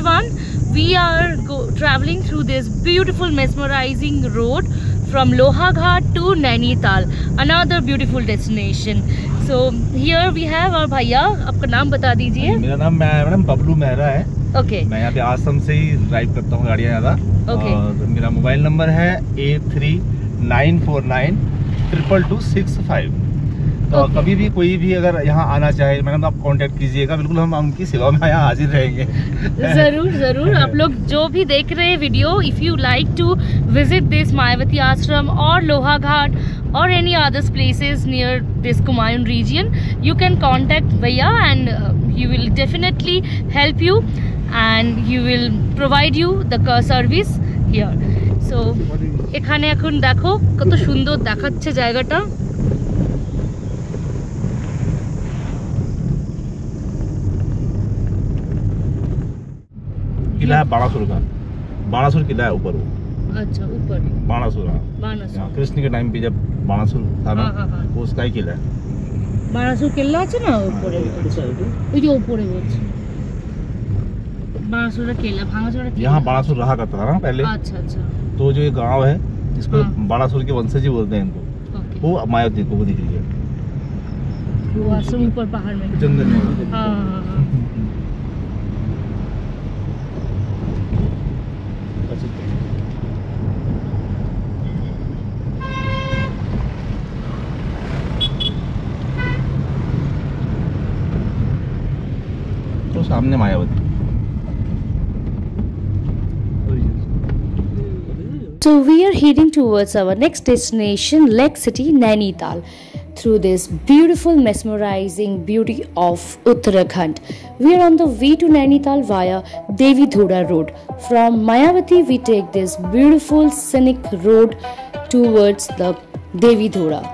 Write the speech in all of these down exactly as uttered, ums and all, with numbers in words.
everyone, we are go traveling through this beautiful mesmerizing road from Lohaghaat to Nainital, another beautiful destination. So here we have our भैया, आपका नाम बता दीजिए। मेरा नाम madam Bablu Mehra है। Okay okay. मैं यहाँ पे आसम से ही ड्राइव करता हूँ गाड़ियाँ ज़्यादा। Okay okay. मेरा मोबाइल नंबर है eight three nine four nine triple two six five. तो okay. कभी भी कोई भी अगर यहाँ आना चाहे मैडम आप कांटेक्ट कीजिएगा, बिल्कुल हम उनकी सेवा में यहाँ हाजिर रहेंगे। ज़रूर ज़रूर। आप लोग जो भी देख रहे हैं video, if you like to visit this Mayawati Ashram और लोहाघाट और any others places near this Kumaon region, you can contact भैया and he will definitely help you and he will provide you the service here. So एखाने এখন দেখো কত সুন্দর দেখাচ্ছে জায়গাটা। किला है बानासुर का, बानासुर किला है ऊपर। अच्छा, ऊपर बानासुर। बानासुर कृष्ण के टाइम पे जब बानासुर था ना, वो उसका ही किला है। बानासुर किला আছে না উপরে, ওই যে উপরে বলছি बानासुर किला भांगाचोरा। यहाँ बानासुर रहा करता था ना पहले। अच्छा अच्छा। तो जो ये गांव है इसको बानासुर के वंशज ही बोलते हैं इनको। वो मायावती को दिख रही है वो आश्रम ऊपर पहाड़ में, जंगल में। हां हां। सामने Mayawati. So we are heading towards our next destination, Lake City, Nainital. Through this beautiful, mesmerizing beauty of Uttarakhand, we are on the way to Nainital via Devi Dhoda road. From Mayavati, we take this beautiful scenic road towards the Devi Dhoda.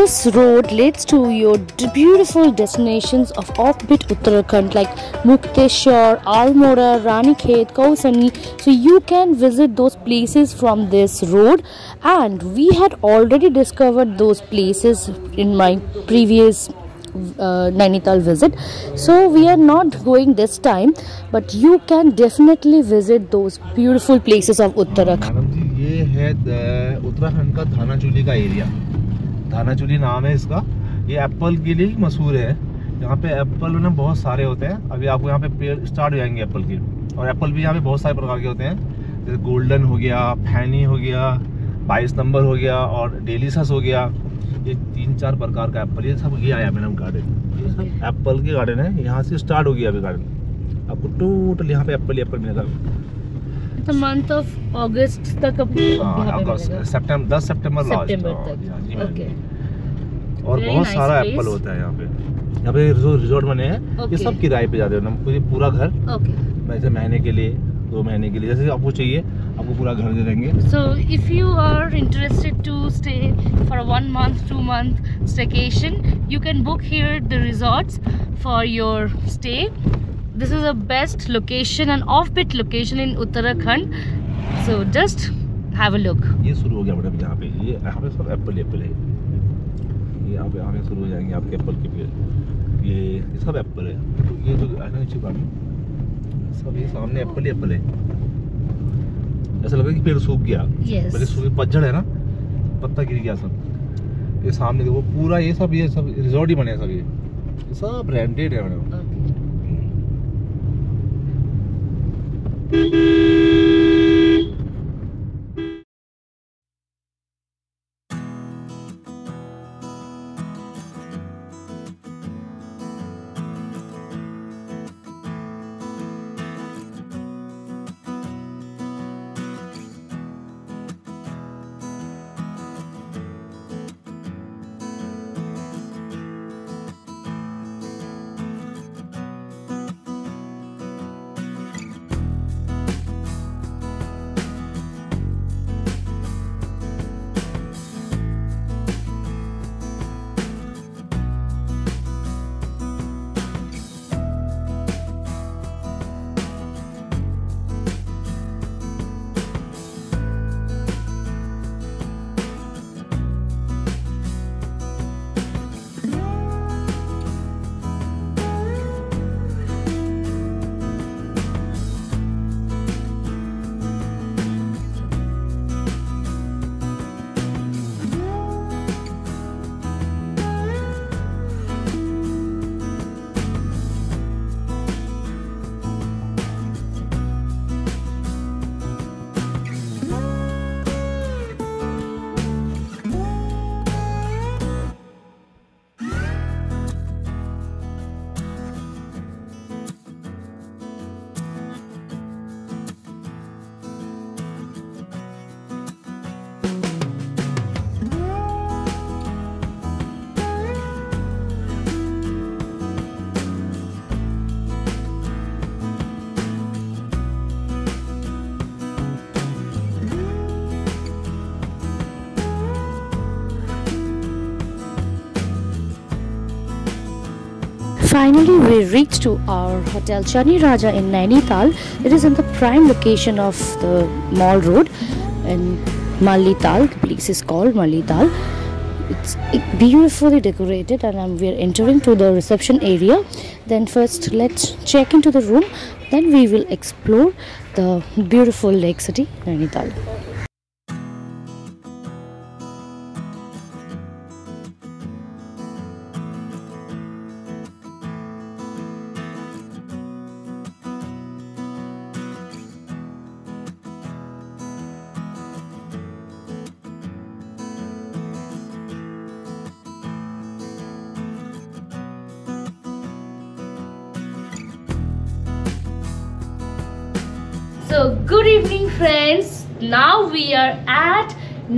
This road leads to your beautiful destinations of offbeat Uttarakhand like Mukteshwar, Almora, Ranikhet, Kausani. So you can visit those places from this road, and we had already discovered those places in my previous uh, Nainital visit. So we are not going this time, but you can definitely visit those beautiful places of Uttarakhand. ये है उत्तराखंड का थाना जुली का area. थाना जुली नाम है इसका। ये एप्पल के लिए मशहूर है। यहाँ पे एप्पल ना बहुत सारे होते हैं। अभी आपको यहाँ पे पेड़ स्टार्ट हो जाएंगे एप्पल के, और एप्पल भी यहाँ पे बहुत सारे प्रकार के होते हैं, जैसे गोल्डन हो गया, फैनी हो गया, बाईस नंबर हो गया और डेलीसस हो गया। ये तीन चार प्रकार का एप्पल, ये सब ये आया मैडम गार्डन, ये सब एप्पल के गार्डन है। यहाँ से स्टार्ट हो गया अभी गार्डन, आपको टोटल यहाँ पे एप्पल एप्पल मिलेगा। तो मंथ ऑफ अगस्त तक सितंबर दस सितंबर तक ओके। और बहुत सारा एप्पल होता है यहाँ पे, यहाँ पे जो रिजॉर्ट बने हैं ये सब किराए पे जाते हैं ना, पूरी पूरा घर वैसे महीने के लिए दो महीने के लिए, जैसे आपको चाहिए आपको पूरा घर दे देंगे। So if you are interested to stay for one month two month staycation you can book here the resorts for your stay. This is a best location and offbeat location in Uttarakhand, so just have a look. ये शुरू हो गया madam यहाँ पे, ये यहाँ पे सब एप्पल एप्पल है, ये यहाँ पे आने शुरू हो जाएंगे आपके एप्पल के पेड़, ये सब एप्पल है। तो ये जो आना अच्छी बात है सब ये सामने एप्पल ही एप्पल है, ऐसा लग रहा है कि पेड़ सूख गया। yes. बल्कि सूखे पतझड़ है ना, पत्ता गिर गया सब। ये सामने देखो पूरा ये सब ये सब रिजॉर्ट ही बने हैं, सब ये सब रेंटेड है madam. okay. Finally, we reached to our hotel Channi Raja in Nainital. It is in the prime location of the mall road in Mallital. The place is called Mallital. It's beautifully decorated, and we are entering to the reception area. Then first, let's check into the room. Then we will explore the beautiful lake city, Nainital. So good evening friends, now we are at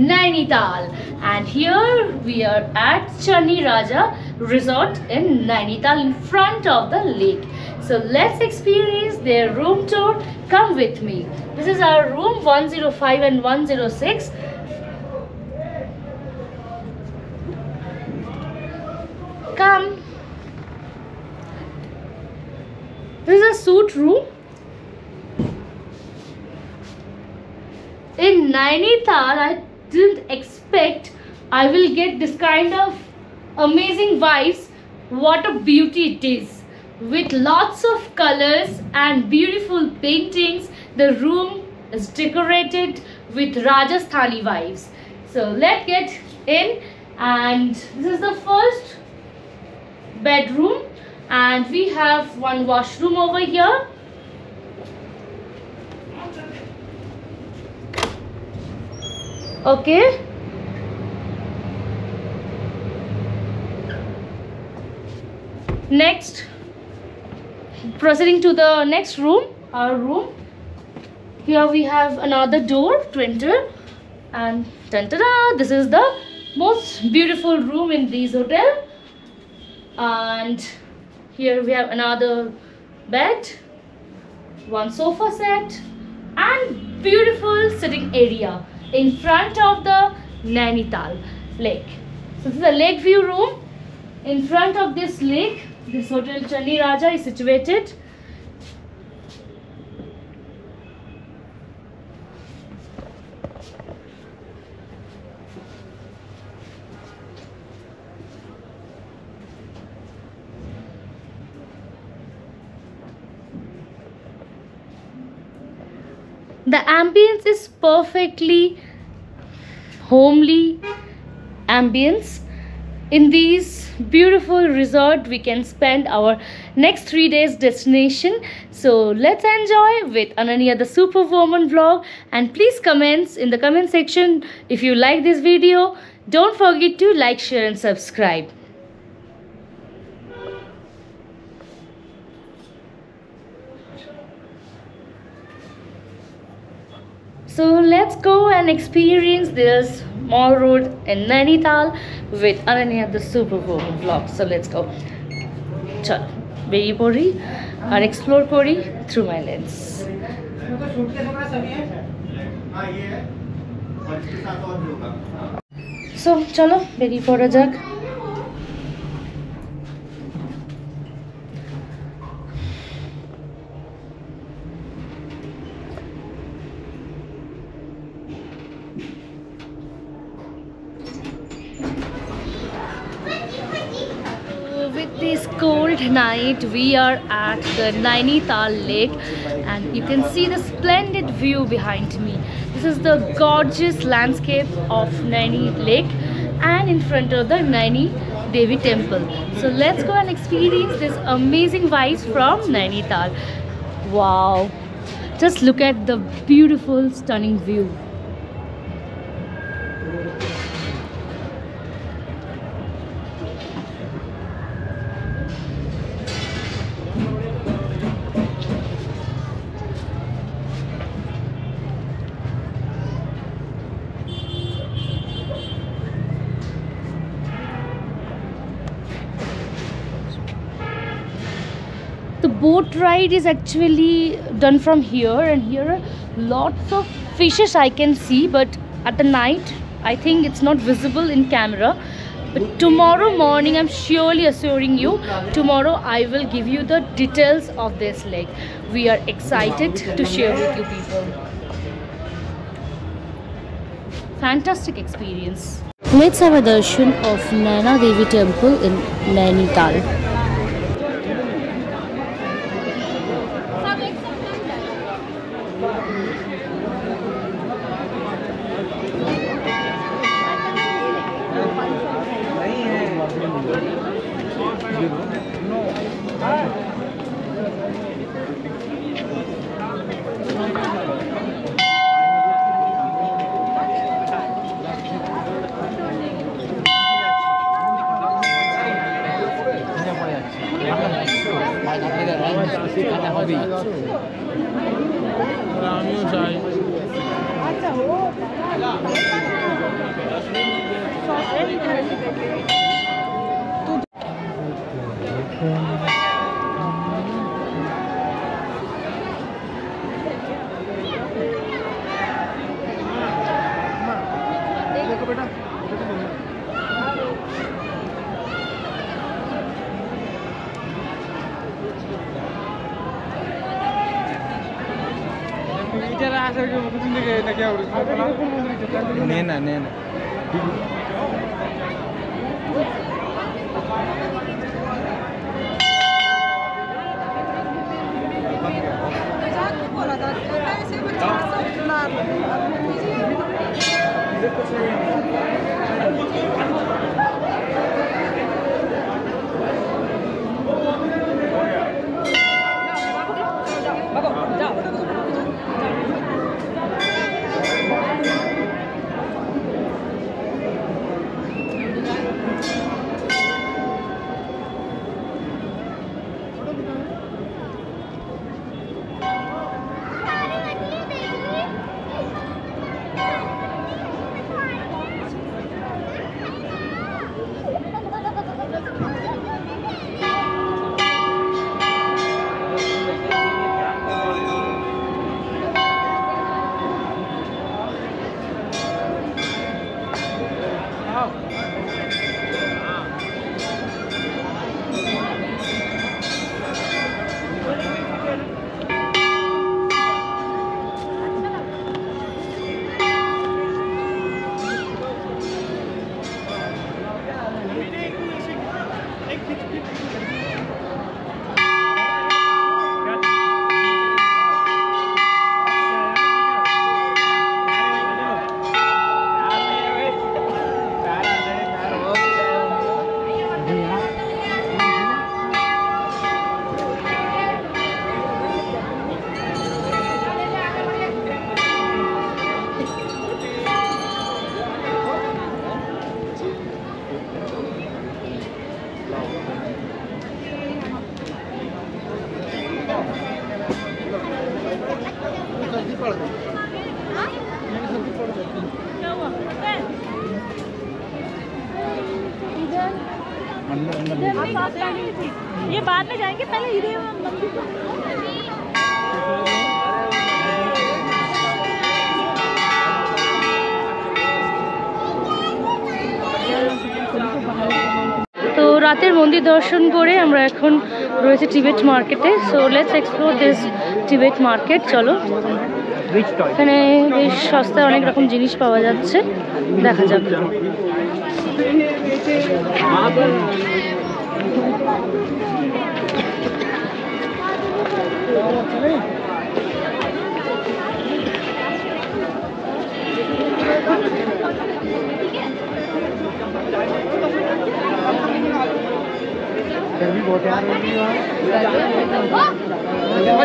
Nainital and here we are at Channi Raja Resort in Nainital in front of the lake. So let's experience their room tour, come with me. This is our room one oh five and one oh six. Come. This is a suite room. In Nainital, I didn't expect I will get this kind of amazing vibes. What a beauty it is! With lots of colors and beautiful paintings, the room is decorated with Rajasthani vibes. So let's get in, and this is the first bedroom, and we have one washroom over here. Okay, Next, proceeding to the next room, our room. Here we have another door to enter, and ta-da! This is the most beautiful room in this hotel. And here we have another bed, one sofa set, and beautiful sitting area in front of the Nainital lake. So this is a lake view room. In front of this lake, this hotel Channi Raja is situated. The ambience is perfectly homely ambience. In these beautiful resort, we can spend our next three days destination. So let's enjoy with Ananya the Superwoman vlog, and please comments in the comment section if you like this video. Don't forget to like, share and subscribe. So let's go and experience this mall road in Nainital with Ananya the Superwoman vlog. So let's go. Chal, beri pori and explore pori through my lens. So chalo beri pora jak. Night we are at the Nainital lake, and you can see the splendid view behind me. This is the gorgeous landscape of Naini lake, and in front of the Naina Devi temple. So let's go and experience this amazing vibes from Nainital. Wow, just look at the beautiful stunning view. Boat ride is actually done from here, and here are lots of fishes I can see, but at the night I think it's not visible in camera. But tomorrow morning, I'm surely assuring you, tomorrow I will give you the details of this lake. We are excited to share with you people. Fantastic experience. Let's have a darshan of Naina Devi Temple in Nainital. Naina Naina ये बाद में जाएंगे, पहले ये मंदिर। तो रातेर मंदिर दर्शन करे आमरा एखन रयेछि टिबेट मार्केटे। So let's explore this Tibet market. चलो एखाने बेश सस्ताय अनेक रकम जिनिस पावा जाच्छे, देखा जाक। और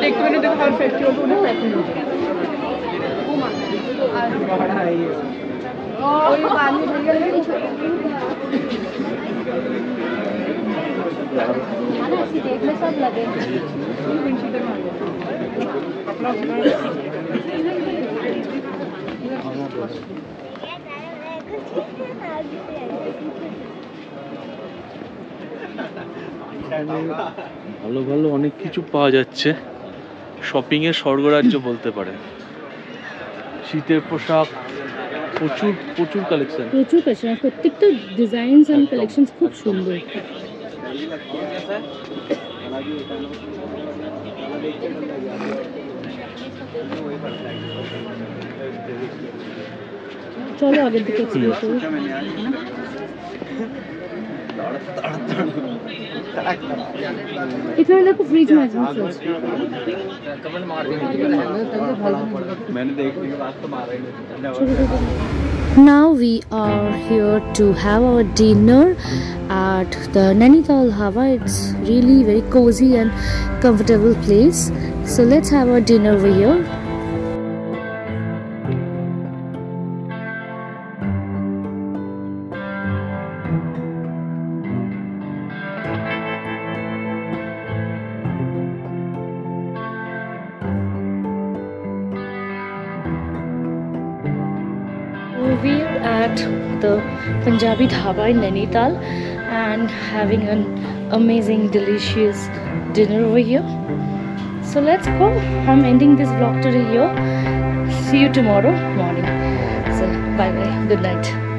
एक तो देखो हर फेस्टिवल को ना पैसे मिलते हैं, सब लगे ভালো ভালো অনেক কিছু পাওয়া যাচ্ছে। শপিং এর স্বর্গরাজ্য বলতে পারে। শীতের পোশাক প্রচুর প্রচুর কালেকশন প্রচুর কালেকশন প্রত্যেকটা ডিজাইনস এন্ড কালেকশনস খুব সুন্দর। চলো আগে দিকে চলো। इतना देखो फ्रिज में कमेंट मार दो। मैंने देखने के बाद तो मारा ही। Now we are here to have our dinner at the Nainital Hawa. It's really very cozy and comfortable place. So let's have our dinner over here. The Punjabi dhaba in Nainital and having an amazing delicious dinner over here. So let's go. I'm ending this vlog today here. See you tomorrow morning. So bye bye, good night.